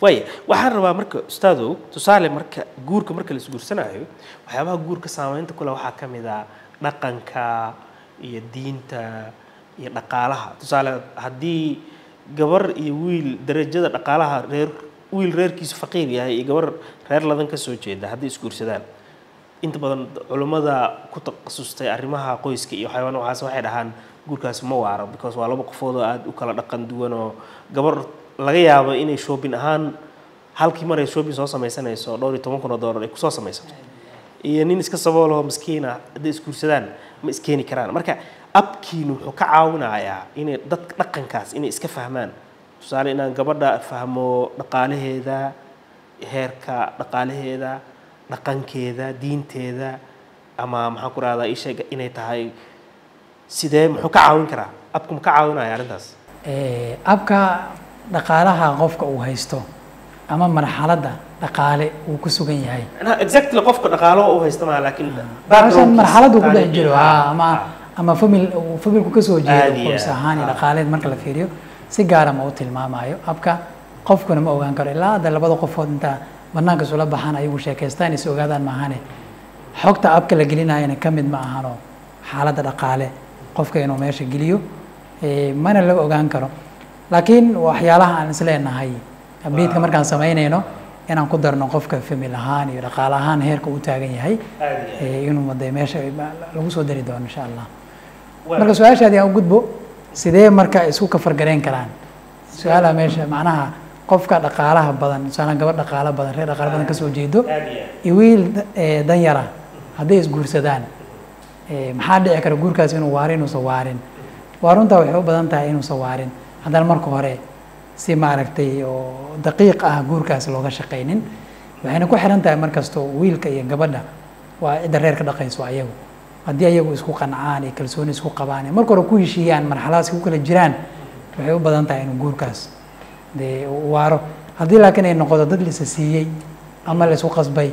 way waxaan rabaa marka ustaadow tusaale marka guurka marka la isguursanayo waxyaabaha guurka saameynta kula waxa kamid ah dhaqanka iyo diinta iyo dhaqaalaha tusaale hadii gabar iyo wiil darajada dhaqaalaha reer wiil reerkiisu faqiir yahay iyo gabar reer ladan ka soo jeeda hadii isguursadaan inta badan culimada ku taqasustay arrimaha qoyska iyo xayawaan waxaas waxay dhahaan guurkaas ma waaro because waa laba qofoodo aad u kala dhaqan duwan oo gabar laga yaabo inay shopping ahaan halkii mar ay shopping soo sameysanayso $12,000 ay ku soo sameysato iyo nin iska sabool oo miskiin ah dad isguursadaan ma iskeeni karaan marka abkiin wuxuu ka caawinayaa inay dadka dhaqankaas inay iska fahmaan tusaale inaan gabadha fahmo dhaqaalaheeda heerka dhaqaalaheeda dhaqankeeda diinteeda ama maxaa ku raada isha inay tahay sidee muxuu ka caawin karaa abkum ka caawinaya arintaas abka dhaqaalaha qofka uu haysto ama marxaladda dhaqaale uu ku sugan yahay exactly qofka dhaqaalo uu haysto ma laakiin baadroon marxaladdu ku dhex jiro ama family ku ka soo jeedo qoys ahaan dhaqaaleed marka la fiiriyo si gaar ah ma u tilmaamayo abka qofkuna ma ogaan karo ilaa labada qofood inta marnaanka soo la baxaan ayagu sheekaystaan is ogaadaan maahane xogta abka la gelinayna kamid ma ahano xaaladda dhaqaale qofka inuu meesha geliyo mana la ogaan karo لكن وحيالها أن سلنا هاي بيت كمان كان سمعينه إنه أنا قدر نقفك في ملهان يرقالهان هيرك وتاجني هاي إنه مدة ماشة لو سو دري دون إن شاء الله مركز سؤال شادي أو جد بو سيدي مركز سوق فرقين كلام سؤالها ماشة معناها قفك رقالها بدن سؤالنا قبل رقالها بدن هي رقال بدن كسو جيدو يويل دنيرة هذا يسقور سدان محد يكره جور كاسين ووارين وصوارين وارون توحيد بدن تعين وصوارين هذا المركو هراء سماركتي ودقيقة جوركاس لوجا شقينين وهنا كل حرنت المركز تو ويل كي جبنا ودرير كذا قيس وعيو هدي عيو يسكو قنعاني كلسون يسكو قباني مركو ركوي شيء عن مرحلة يسكو كل الجيران وهو بدن تعينه جوركاس ده وارو هدي لكن النقطة ضد السياسي أما اللي سوق صبي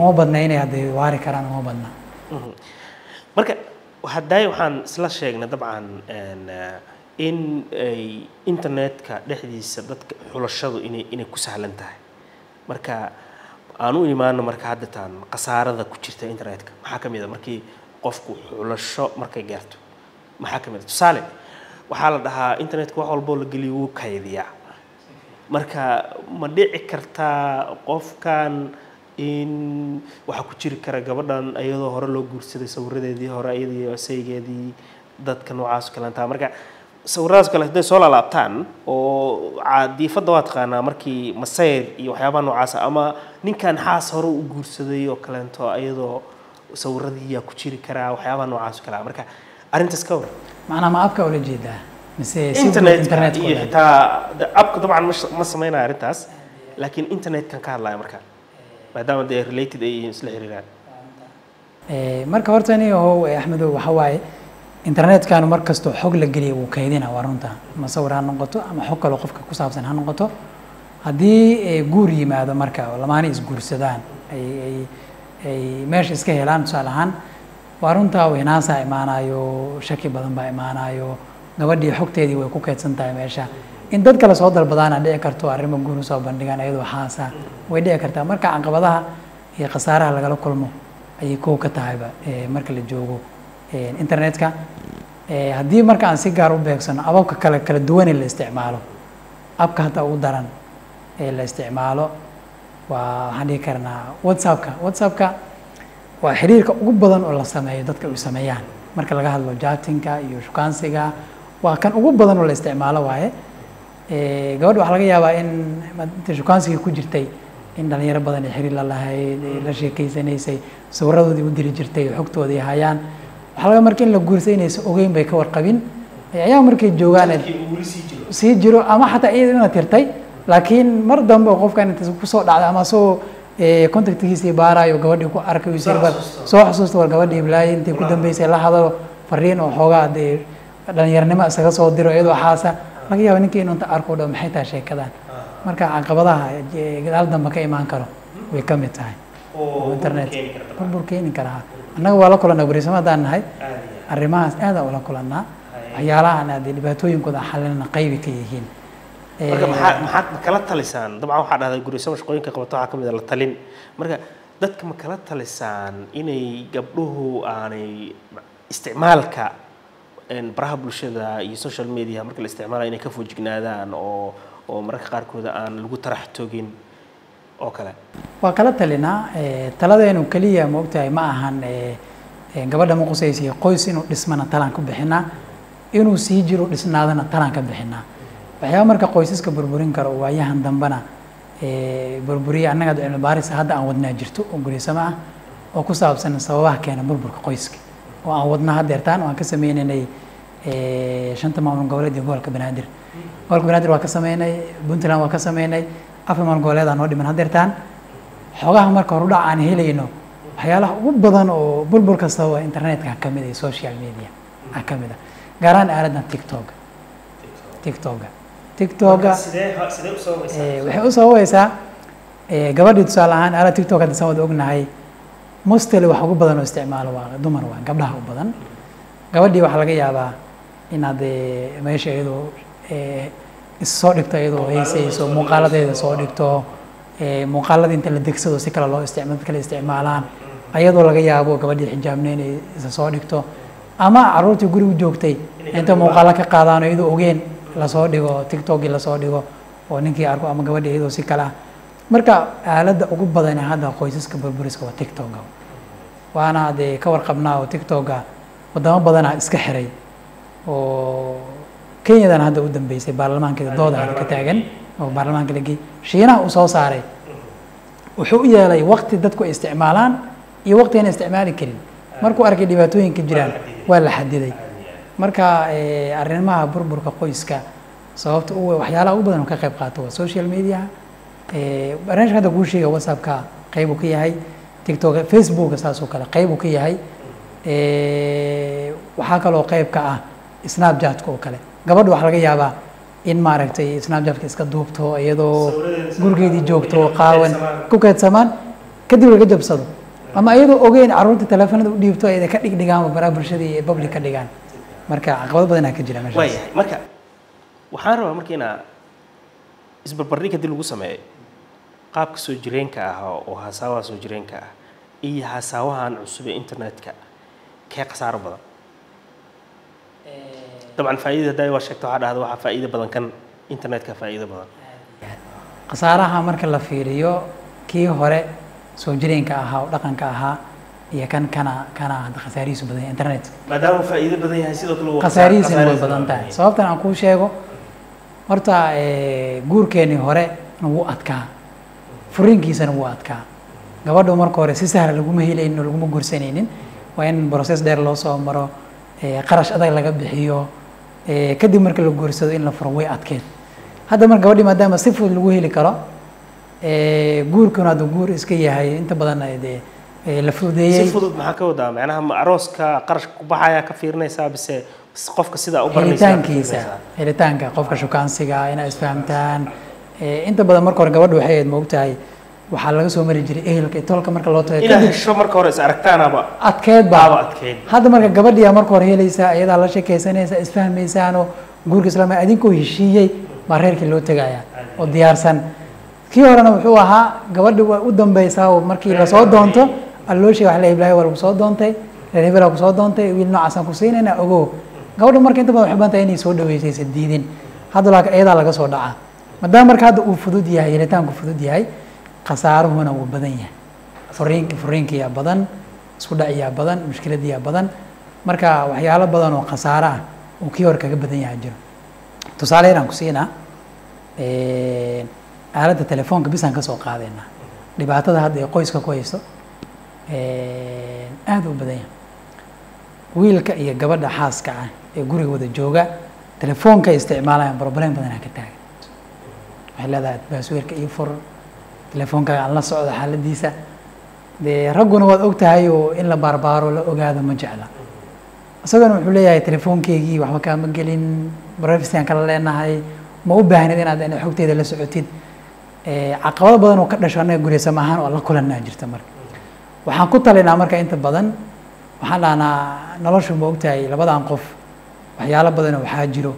ما بدنا هنا هدي واري كران ما بدنا مركو وهداي وحن سلاشيجنا طبعا إن الإنترنت كدحدي السدات حلشة إن كسهل انتهى مركا أنو إيمان مركا عادتان قصارة ذا كتشرت الإنترنت محاكم إذا مركي قفكو حلشة مركا جرتو محاكم إذا سالم وحال ده الإنترنت كوا على بول جليو كيديا مركا مديع كرتا قف كان إن وحكتشر كرجبران أيده هرا لو جرسي سورده دي هرا أيده وسيجي دي ضد كانوا عاس كلام تا مركا سوراس كله ده سؤال على أبتان وعادي فضوات خانة مركي مسير يوحيابان وعاسة أما نين كان حاس هرو وجور سدي وكلانتو أيضا سوردي يا كتير كرا وحيابان وعاسة كلام مركا أنت سكور معنا ما أبكى ولا جيدا إنترنت تا أبكى طبعا مش سمينا ريتاس لكن إنترنت كان كارلا مركا ما دام ده related أي مسلح ريال مركا ورتني هو أحمد وحواي إنترنت كانوا مركز تو حق للجري وكيدنا ورونتا مصور هالنقطة أما حق لو قفك كوساب سن هالنقطة هدي جوري ما هذا مركا ولا ماني إس جور سدان أي ماشي إسكهلان سالهان ورونتا ويناسا إيمانا يو شكي بدن با إيمانا يو نودي حق تيدي وكوكيت سنتا ماشا إن دت كلا صادر بدانا ده كرتو أرمي جورو صاب بندقان أيدو حاسا وده كرتا مركا عن قبضها هي قصارة على قلو كلمو أي كوكتا هيبا مركا اللي جوجو الإنترنت كا هدي مركز عن سيجارو بيكسن أبوك كلا دوين اللي استعماله أبك هتا ودرن اللي استعماله وهني كرنا واتساب كا وحرير كا وجبضن ولا سماي دتك وسمايان مركز لقاه لو جاتين كا يوشكان سيجا وكان وجبضن ولا استعماله وعي جود وحلاقي يا با إن تشوكان سيجا كوجرتي إن دنيا ربنا يحرير الله هاي لشي كيسني سي صورة دي ودي جرتي حكتو دي هايان حالا مركين لو جورسين يسوقين بيكور قبين أيام مركين جوعان سيجرو أما حتى أيد من ترتاي لكن مردم بوقف كان تسوق على ما سو كنت تيجي بارا يوجودي كو أركي يصير بس سو حسوس تور جودي بلاي أنت قدام بيسير لحظة فرين وحوجا دير لأن يرنم أسرع صوت دير أيد وحاسة لكن يعني كي أنت أركو دم حتى شيء كذا مركا عن قبضها قال دم بكي ما أنكره ويكمل تاعي والإنترنت بركيني كره أنا ولا كلنا بريسما دانهاي الرماس هذا ولا كلنا عيالنا دي بتوين كذا حلنا قيبي كيهين marka maxaad ma kala talisaan dabcan waxa dhahday guriga shaqooyinka qabta waxa kamid la talin marka dadka ma kala talisaan inay gabdhuhu aanay isticmaalka baraha bulshada iyo social media marka la isticmaalayo inay ka foojignaadaan oo marka qaarkood aan lagu tarax toogin oo kale waa kala talina taladeenu kaliya ma ogtahay ma ahan gabadha ma qusaysay qoys inuu dhismana talaan ku bixina inuu sii jiro dhisnaadana talaan ka bixina waxaa marka qoysaska burburin karo waayahan dambana burburi anaga cilmi baaris hadda aan wadnaa jirto oo gureysama ah oo ku saabsan sababaha keena burburka qoyska oo aan wadnaa hadeertaan oo aan ka sameeynay shanta maamul goboleed gobolka Banaadir gobolka Banaadir waa ka sameeynay Puntland waa ka sameeynay afar maamul goboleed aan oo dhiman hadeertaan xogaha marka hor u dhac aan helayno waxyaalaha ugu badan oo burburka sababa internetka kamid ah social media ah kamid ah garan aaladna TikTok sidee u soo waysaa gabadhii tusaale ahaan ala TikTok hadda sawad ognahay mostly wax ugu badan oo isticmaalo waa dumar waa gabdhaha u badan gabadhii waxa laga yaabaa inaad meesha iyadoo soo dhigto iyadoo heysayso muuqaaladeeda soo dhigto muuqaalada inta la degsado si kala loo isticmaalo kala isticmaalaan ayadoo laga yaabo gabadhii xijaabneen ay soo dhigto ama caruurtii guriga joogtay inta muuqaal ka qaadaan iyadoo ogeen la soo dhigo TikTok la soo dhigo oo ninkii arko ama gabadheedo si kala marka aaladda ugu badan hadda qoysaska burburiska waa TikTok waana de ka warqabnaa oo TikTok wadamo badan iska xiray oo Kenya hadda u dambeysay baarlamaanka dooda ka taagan oo baarlamaanka lagi Shiinaha u soo saaray wuxuu yeelay waqti dadku isticmaalaan iyo waqti aan isticmaali karin markuu arkay dhibaatooyinka jiraan waa la xadiday marka arrimaha burburka qoyska sababta uu waxyaalaha u badan ka qayb qaato social media barnaamijka dadku sheega WhatsApp ka qayb ku yahay TikTok Facebook asaaso kala qayb ku yahay waxa kale oo qayb ka ah Snapchat ko kale gabadhu waxa laga yaabaa in maaragtay Snapchat ka iska duubto iyadoo gurgeedii joogto qaawan ku kaydsamaan kadib laga jabsado ama iyadoo ogeen caruurta taleefanada u dhiibto ay ka dhigdhigaan barnaamijyada public ka dhigaan marka aqoon badan ka jira meesha way marka waxaan rabaa markiina isbarbarriga dib lagu sameeyo qaabka soo jireenka ah oo haasawaha soo jireenka ah iyo haasawahan cusub ee internetka ka qasaar badan taban faa'iidada day waa sheegto waxa dhahdo waxa faa'iido badan kan internetka faa'iido badan qasaaraha marka la fiiriyo kii hore soo jireenka ah oo dhaqanka ah iyo kan aan qasaariisu badan internet madama faa'iido badan yahay sidoo kale qasaariisu badan tahay sababtan aan ku sheego horta guurkeeni hore nagu adkaa furinkiisana wuu adkaa gabadhu marka hore si sahal lagu ma helaynin lagu ma gursanaynin waa in process dheer loo soo maro qarash adag laga bixiyo kadib marka la guursado in la furo way adkeed hadda marka gabadhi maadaama si fudud lagu heli karo guurkuna guur iska yahay inta badan ay dee la fudeeyay si fudud maxaa ka wadaa macnaha arooska qarash ku baxaya ka fiirnaysa bise qofka sida u barnaysa helitaanka qofka shukaansiga inay isfahamtaan inta badan marka hore gabadhu waxay ma ogtahay waxa laga soo marin jiray ehelka tolka marka loo tahay inay hesho marka hore is aragtaanaba adkeed hadda marka gabadhiya marka hore helaysa ayada la sheekaysanaysa isfahmaysaano guurka islaama adinkoo heshiiyay ma reerkii loo tagaya oo diyaarsan kii horena wuxuu ahaa gabadhu way u dambaysaa oo markii la soo doonto اللوشي وحلي بلاي ولا بصادون تي رني بلا بصادون تي ويلنا عسان كوسين أنا أجو قبل ما كنت بحبان تاني سود ويسي سديدين هذا لك أيضا لك سود عا مدام مرك هذا وفدود يهاي لتان كفدود يهاي قصار هنا وبدنية فرينك يا بدن سود يا بدن مشكلة دي يا بدن مرك وحي على بدن وقصارة وكيور كبدنية عجرا تصالي ران كوسينا على التلفون كبس عن كسوق هذانا اللي بعتها هذا كويس كويسه aad u badan wiilka iyo gabadha xaaska ah ee gurigooda jooga telefoonka isticmaalaan problem badan ka taag waxaalaad baasaweerka iyo fur telefoonka aan la socdo xaaladiisa de raguna waad ogtahay in la barbaaro la ogaado ma jecla asagana wuxuu leeyahay telefoonkeygii waxba kaama gelin privacy aan kala leenahay ma u baahnid inaad aan xogteeda la socotid caqabado badan oo ka dhashay anaga guriga ma ahan oo la kulanaa jirta marka waxaan ku talinaa marka inta badan waxaan laana noloshu moogtahay labadaan qof waxyaalo badan oo waxa jiro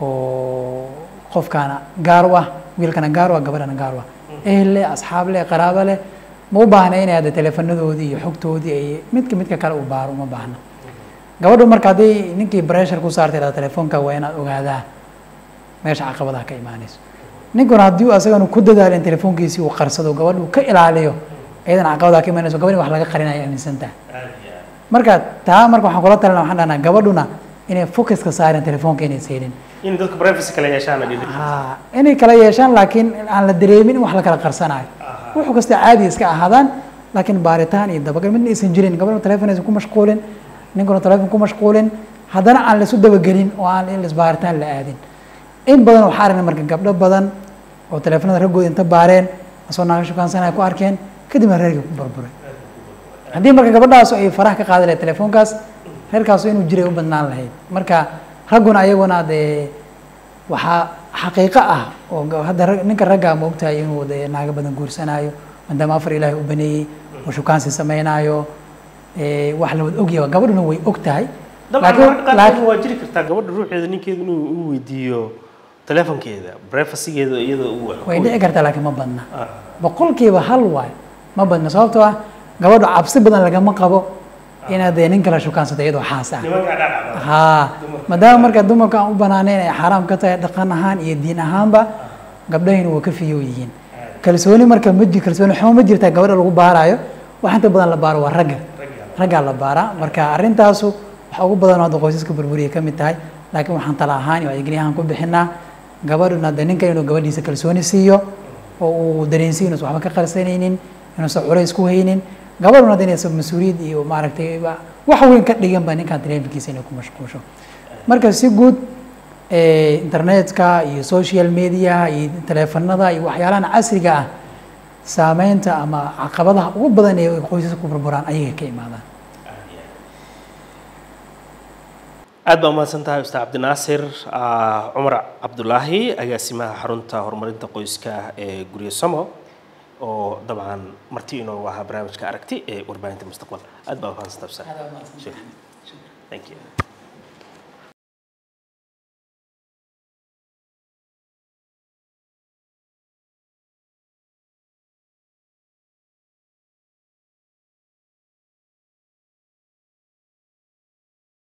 oo خوف كانا جاروة ويل كانا جاروة قبلنا جاروة أهل أصحاب له قرابة له مو بحنا هنا هذا تلفون ذودي حكتودي أي متك كارو بارو ما بحنا قبل عمر كذي نكى بريشر كوسارت على تلفون كوينا وقعدها ماش عقبة كإيمانيس نكون راديو أصلاً وكده ده لين تلفون كيسي وقرصده قبل وكيل عليه أيضاً عقبة كإيمانيس وقبل وحلاقة خلينا يعني سنتها مركات تام مركو حقولات لنا وحنا قبلنا إنه فوكس كسارين تلفون كيني سيرين إن دوك بريفس كلا يشان اللي إني كلا يشان لكن على الدريمين وحلاقة قرصناه وحكست عادي إسكع هذا لكن بارتان يبدأ بقى من إسنجرين قبل تلفون يكون مشغولين نقول تلفونكم مشغولين هذانا على سود بجرين وعلى الإسبارتان لقاعدين إن بدن وحارن مركب قبل بدن وتلفوننا رجوا إنت بارين أصلاً شو كان سنة كواركين كده مركب بربره هذه مركب قبل ده سوي فرح كقادر التلفون كاس هالكاسوين وجريهم بدنا لهيد مركب رجونا أيونا ده وح حقيقة وهذا نكر رجع موقتين وده ناقب بدن كورسنا أيوه من دم أفر إله وبني وشو كان سمينا أيوه وحلو أوجي وقبل إنه ويأكتهاي. لكن واجري كرتا قبل روح إذا نيجي إنه ويديو تلفون كذا بريفسي كذا كذا وين أكرت لكن ما بدنا. بقول كي بحلوة ما بدنا صوتها قبل عبسي بدنا لكن ما قبوا إن هذا نينكلا شو كان ستعيده حاسة. ها ما دام مركز دوما كان وبنانين حرام كتير دقنا هان يدينا هان با قبلين وكفيو يجين كلسوني مركز مدي كلسوني حوم مدي تا قبل الغبارايو وحتى بدنا البارو والرجل رجع لبارا مركا أرنتاسو حقوق بدن هذا قوسيس كبربورية كم تاي لكن وحن طلعهاني ويجري هانكو بحنا قبلنا دنين كانوا قبل يسكرسوني سيو ودرينسيو نسوا حبك قرسينين نسوا عريس كوهينين قبلنا دنين سب مسوريد وما عرفت إيه بقى وحوين كتليهم بنين كاترين في كيسين يكون مشكوشو مركا سيجود إنترنت كا يسوشيال ميديا يتلفون هذا يوحيالان عصري كا سامينت أما عقبضها وبدن قوسيس كبربوران أيه كيم هذا aad baa mahadsan tahay Ustaad Cabdinaasir Cumar Cabdulaahi agaasimaha xarunta horumarinta qoyska ee Guriyo Samo oo dabcan martii inoo waxa barnaamijka aragti ee warbaahinta mustaqbalka aad baa mahadsan tahay thank you